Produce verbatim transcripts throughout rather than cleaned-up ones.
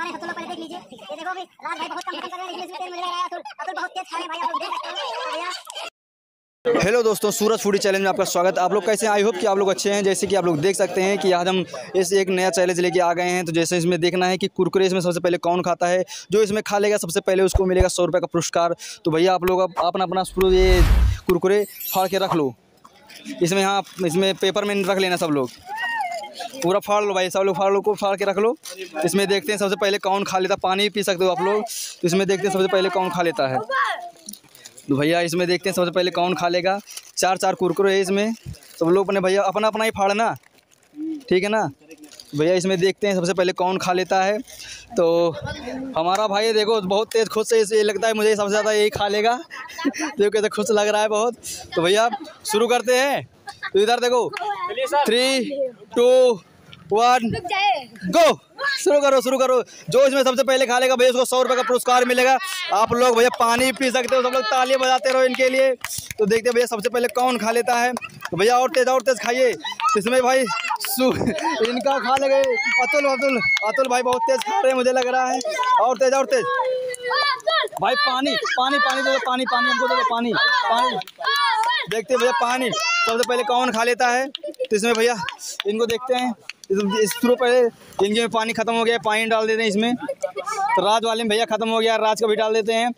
खा रहे हैं, तुम लोग देख लीजिए। ये देखो भाई, राज भाई बहुत कम कर रहे हैं, इसमें तेल मिल गया। अतुल अतुल बहुत तेज खा रहे हैं भाई, आप लोग देख सकते हो। हेलो दोस्तों, सूरज फूडी चैलेंज में आपका स्वागत। आप लोग कैसे हैं? आई होप कि आप लोग अच्छे हैं। जैसे कि आप लोग देख सकते हैं कि आज हम इस एक नया चैलेंज लेके आ गए हैं। तो जैसे इसमें देखना है कि कुरकुरे इसमें सबसे पहले कौन खाता है। जो इसमें खा लेगा सबसे पहले उसको मिलेगा सौ रुपये का पुरस्कार। तो भैया आप लोग अब अपना अपना ये कुरकुरे फाड़ के रख लो इसमें। हाँ, इसमें पेपर में रख लेना सब लोग, पूरा फाड़ लो भाई, सब लोग फाड़ लो को फाड़ के रख लो। इसमें देखते हैं सबसे पहले कौन खा लेता। पानी पी सकते हो आप लोग। इसमें देखते हैं सबसे पहले कौन खा लेता है। तो भैया इसमें देखते हैं सबसे पहले कौन खा लेगा। चार चार कुरकुरे है इसमें, सब लोग अपने भैया अपना अपना ही फाड़ना, ठीक है ना भैया। इसमें देखते हैं सबसे पहले कौन खा लेता है। तो हमारा भाई देखो बहुत तेज़ खुश से, ये लगता है मुझे सबसे ज़्यादा यही खा लेगा। देखो कैसे खुश लग रहा है बहुत। तो भैया शुरू करते हैं। तो इधर देखो, थ्री टू वन गो। शुरू करो शुरू करो। जो इसमें सबसे पहले खा लेगा भैया उसको सौ रुपये का पुरस्कार मिलेगा। आप लोग भैया पानी पी सकते हो, सब लोग तालियां बजाते रहो इनके लिए। तो देखते हैं भैया सबसे पहले कौन खा लेता है। तो भैया और तेज और तेज खाइए। इसमें भाई इनका खा ले गए। अतुल अतुल अतुल भाई बहुत तेज खा रहे हैं मुझे लग रहा है। और तेज और तेज भाई। पानी पानी पानी दे दो, पानी पानी हमको दे दो, पानी पानी। देखते भैया पानी सबसे पहले कौन खा लेता है। तो इसमें भैया इनको देखते हैं। इस शुरू पहले इनके में पानी खत्म हो गया, पानी डाल देते हैं इसमें। तो राज वाले में भैया खत्म हो गया, राज का भी डाल देते हैं।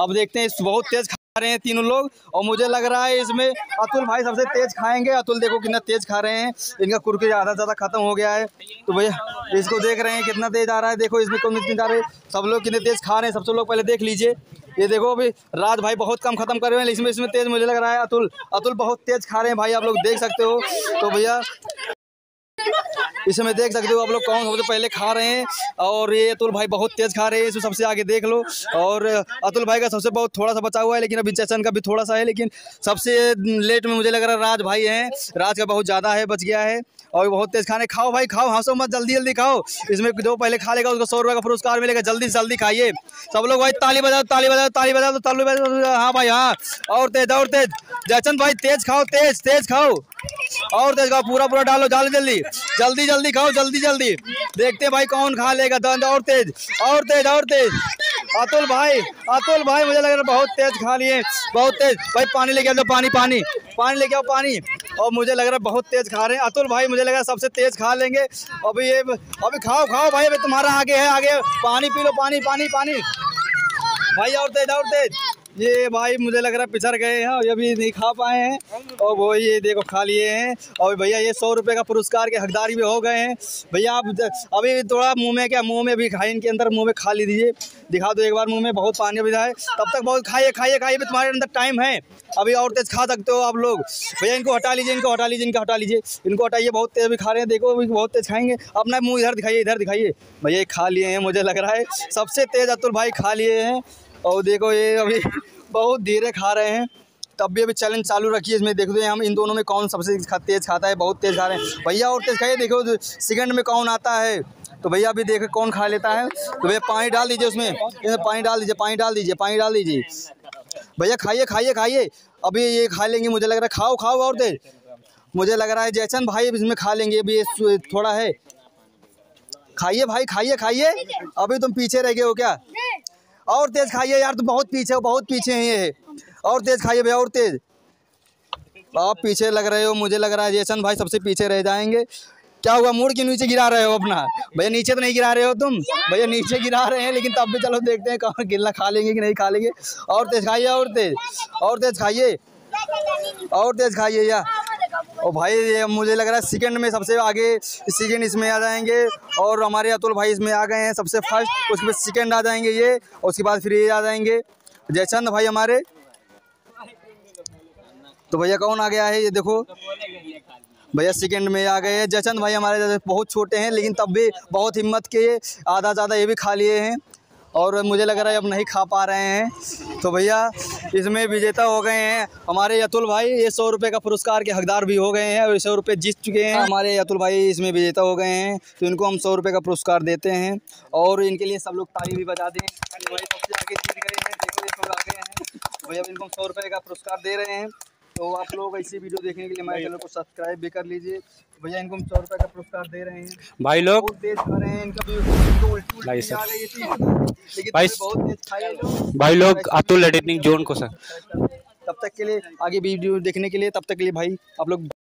अब देखते हैं, बहुत तेज खा रहे हैं तीनों लोग। और मुझे लग रहा है इसमें अतुल भाई सबसे तेज खाएंगे। अतुल देखो कितना तेज खा रहे हैं। इनका कुरकुरे आधा ज़्यादा खत्म हो गया है। तो भैया इसको देख रहे हैं कितना तेज आ रहा है। देखो इसमें कौन कितनी जा रहे हैं, सब लोग कितने तेज खा रहे हैं। सबसे लोग पहले देख लीजिए। ये देखो अभी राज भाई बहुत कम खत्म कर रहे हैं, लेकिन इसमें तेज मुझे लग रहा है। अतुल अतुल बहुत तेज खा रहे हैं भाई, आप लोग देख सकते हो। तो भैया इसमें देख सकते हो आप लोग कौन सबसे पहले खा रहे हैं। और ये अतुल भाई बहुत तेज खा रहे हैं, इसमें सबसे आगे देख लो। और अतुल भाई का सबसे बहुत थोड़ा सा बचा हुआ है, लेकिन अभी चेचन का भी थोड़ा सा है। लेकिन सबसे लेट में मुझे लग रहा है राज भाई हैं। राज का बहुत ज़्यादा है, बच गया है। और बहुत तेज खाने। खाओ भाई खाओ, हंसो मत, जल्दी जल्दी खाओ। इसमें जो पहले खा लेगा उसको सौ रुपये का पुरस्कार मिलेगा। जल्दी से जल्दी खाइए सब लोग भाई। ताली बजाओ ताली बजाओ ताली बजाओ ताली बजाओ। हाँ भाई हाँ, और तेज और तेज। चेचन भाई तेज खाओ, तेज तेज खाओ और तेज खाओ। पूरा पूरा डालो, डालो जल्दी जल्दी जल्दी खाओ, जल्दी जल्दी। देखते भाई कौन खा लेगा। दंद और तेज और तेज और तेज। अतुल भाई अतुल भाई मुझे लग रहा है बहुत तेज खा लिए, बहुत तेज भाई। पानी लेके आओ, पानी पानी पानी लेके आओ, पानी। और मुझे लग रहा है बहुत तेज खा रहे हैं। अतुल भाई मुझे लग रहा है सबसे तेज खा लेंगे। अभी ये अभी खाओ खाओ भाई, अभी तुम्हारा आगे है, आगे। पानी पी लो, पानी पानी पानी भाई। और तेज और तेज। ये भाई मुझे लग रहा है पिछड़ गए हैं और अभी नहीं खा पाए हैं। और वो ये देखो खा लिए हैं। और भैया ये सौ रुपये का पुरस्कार के हकदार भी हो गए हैं भैया। आप अभी थोड़ा मुंह में, क्या मुंह में भी खाए इनके अंदर, मुंह में खा लीजिए। दिखा दो एक बार मुंह में, बहुत पानी भी है। तब तक बहुत खाइए खाइए खाइए, अभी तुम्हारे अंदर टाइम है, अभी और तेज खा सकते हो आप लोग। भैया इनको हटा लीजिए, इनको हटा लीजिए, इनको हटा लीजिए, इनको हटाइए। बहुत तेज भी खा रहे हैं, देखो अभी बहुत तेज खाएंगे। अपना मुँह इधर दिखाइए, इधर दिखाइए। भैया खा लिए हैं मुझे लग रहा है। सबसे तेज अतुल भाई खा लिए हैं। और देखो ये अभी बहुत धीरे खा रहे हैं, तब भी अभी चैलेंज चालू रखिए। इसमें देखते हैं हम इन दोनों में कौन सबसे तेज़ खाता है। बहुत तेज़ खा रहे हैं भैया, और तेज़ खाइए। देखो सेकंड में कौन आता है। तो भैया अभी देखो कौन खा लेता है। तो भैया पानी डाल दीजिए उसमें, इसमें पानी डाल दीजिए, पानी डाल दीजिए, पानी डाल दीजिए। भैया खाइए खाइए खाइए, अभी ये खा लेंगे मुझे लग रहा है। खाओ खाओ और तेज। मुझे लग रहा है जयचंद भाई इसमें खा लेंगे, अभी ये थोड़ा है। खाइए भाई खाइए खाइए, अभी तुम पीछे रह गए हो क्या? और तेज खाइए यार, तुम बहुत पीछे हो, बहुत पीछे हैं ये। और तेज खाइए भैया, और तेज। आप पीछे लग रहे हो, मुझे लग रहा है जयचंद भाई सबसे पीछे रह जाएंगे। क्या हुआ, मुड़ के नीचे गिरा रहे हो अपना? भैया नीचे तो नहीं गिरा रहे हो तुम? भैया नीचे गिरा रहे हैं, लेकिन तब भी चलो देखते हैं कौन गिरना खा लेंगे कि नहीं खा लेंगे। और तेज खाइए और तेज और तेज खाइए और तेज खाइए यार। और भाई ये मुझे लग रहा है सेकंड में सबसे आगे, सेकंड इसमें आ जाएंगे। और हमारे अतुल भाई इसमें आ गए हैं सबसे फर्स्ट, उसके बाद सेकंड आ जाएंगे ये, और उसके बाद फिर ये आ जाएंगे जयचंद भाई हमारे। तो भैया कौन आ गया है ये देखो, भैया सेकंड में आ गए हैं जयचंद भाई हमारे। बहुत छोटे हैं लेकिन तब भी बहुत हिम्मत के, आधा ज़्यादा ये भी खा लिए हैं। और मुझे लग रहा है अब नहीं खा पा रहे हैं। तो भैया इसमें विजेता हो गए हैं हमारे अतुल भाई। ये सौ रुपये का पुरस्कार के हकदार भी हो गए हैं और सौ रुपये जीत चुके हैं हमारे अतुल भाई। इसमें विजेता हो गए हैं, तो इनको हम सौ रुपये का पुरस्कार देते हैं। और इनके लिए सब लोग ताली भी बजा दें। भाई सबसे आगे जीत गए हैं, देखो ये लोग आ गए हैं। भैया इनको हम सौ रुपये का पुरस्कार दे रहे हैं। तो आप लोग ऐसी वीडियो देखने के लिए हमारे चैनल को सब्सक्राइब भी कर लीजिए। भैया इनको हम सौ रुपये का पुरस्कार दे रहे हैं। भाई लोग बहुत तेज खा रहे हैं, इनका भी उल्टी आ गई थी, लेकिन बहुत तेज खाए लोग। भाई लोग अतुल एडिटिंग जोन को सर, तब तक के लिए आगे वीडियो देखने के लिए, तब तक के लिए भाई आप लोग।